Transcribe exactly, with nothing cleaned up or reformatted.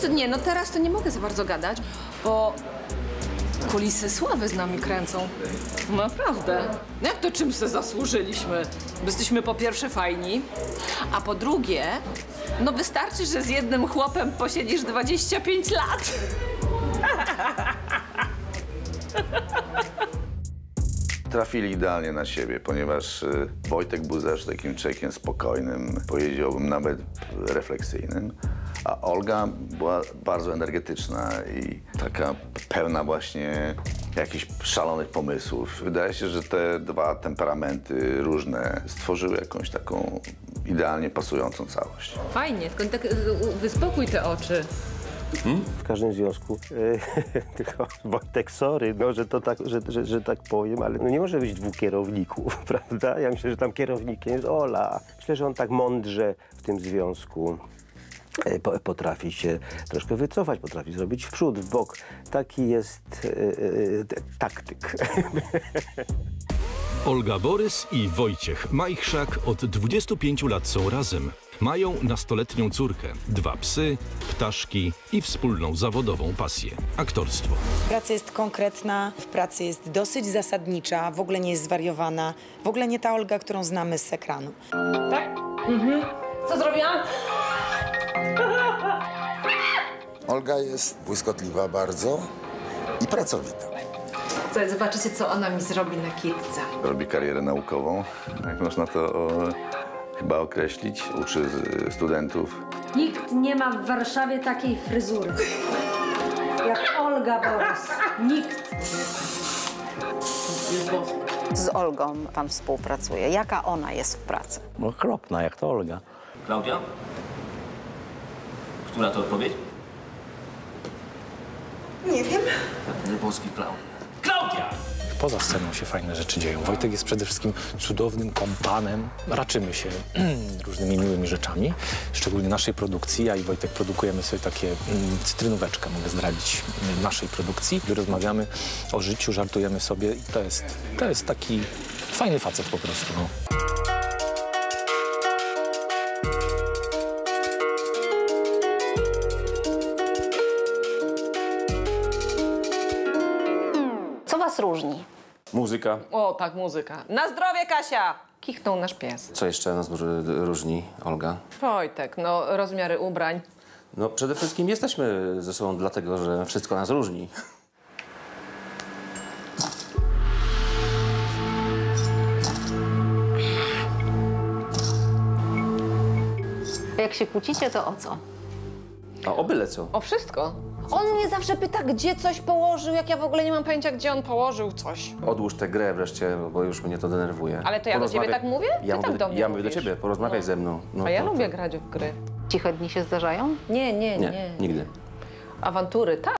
co, nie, no teraz to nie mogę za bardzo gadać, bo Kulisy Sławy z nami kręcą. Naprawdę. No jak to czym się zasłużyliśmy? Bo jesteśmy po pierwsze fajni, a po drugie, no wystarczy, że z jednym chłopem posiedzisz dwadzieścia pięć lat. Trafili idealnie na siebie, ponieważ Wojtek był zawsze takim człowiekiem spokojnym, powiedziałbym nawet refleksyjnym, a Olga była bardzo energetyczna i taka pełna właśnie jakichś szalonych pomysłów. Wydaje się, że te dwa temperamenty różne stworzyły jakąś taką idealnie pasującą całość. Fajnie, skąd tak wyspokój te oczy. Hmm? W każdym związku, yy, tylko Wojtek, sorry, no, że, to tak, że, że, że tak powiem, ale no nie może być dwóch kierowników, prawda? Ja myślę, że tam kierownikiem jest Ola. Myślę, że on tak mądrze w tym związku yy, potrafi się troszkę wycofać, potrafi zrobić w przód, w bok. Taki jest yy, taktyk. Olga Borys i Wojciech Majchrzak od dwudziestu pięciu lat są razem. Mają nastoletnią córkę, dwa psy, ptaszki i wspólną zawodową pasję – aktorstwo. Praca jest konkretna, w pracy jest dosyć zasadnicza, w ogóle nie jest zwariowana, w ogóle nie ta Olga, którą znamy z ekranu. Tak? Mhm. Co zrobiłam? Olga jest błyskotliwa bardzo i pracowita. Zobaczycie, co ona mi zrobi na kitce. Robi karierę naukową, jak można to o, chyba określić. Uczy z, studentów. Nikt nie ma w Warszawie takiej fryzury jak Olga Borys. Nikt. Z Olgą pan współpracuje. Jaka ona jest w pracy? No okropna, jak to Olga. Klaudia? Która to odpowiedź? Nie wiem. Polski Klaudia. Poza sceną się fajne rzeczy dzieją. Wojtek jest przede wszystkim cudownym kompanem. Raczymy się różnymi miłymi rzeczami, szczególnie naszej produkcji. Ja i Wojtek produkujemy sobie takie mm, cytrynóweczkę, mogę zdradzić, naszej produkcji, gdy rozmawiamy o życiu, żartujemy sobie i to jest, to jest taki fajny facet po prostu. No. Różni. Muzyka. O, tak, muzyka. Na zdrowie, Kasia! Kichnął nasz pies. Co jeszcze nas różni, Olga? Wojtek, no rozmiary ubrań. No przede wszystkim jesteśmy ze sobą dlatego, że wszystko nas różni. Jak się kłócicie, to o co? O, o byle co. O wszystko. On mnie zawsze pyta, gdzie coś położył, jak ja w ogóle nie mam pojęcia, gdzie on położył coś. Odłóż tę grę wreszcie, bo już mnie to denerwuje. Ale to ja do ciebie tak mówię? Ty ja tak mówię, do mnie ja mówię do ciebie, porozmawiaj no ze mną. No, a ja to, lubię to grać w gry. Ciche dni się zdarzają? Nie, nie, nie. nie. Nigdy. Awantury, tak.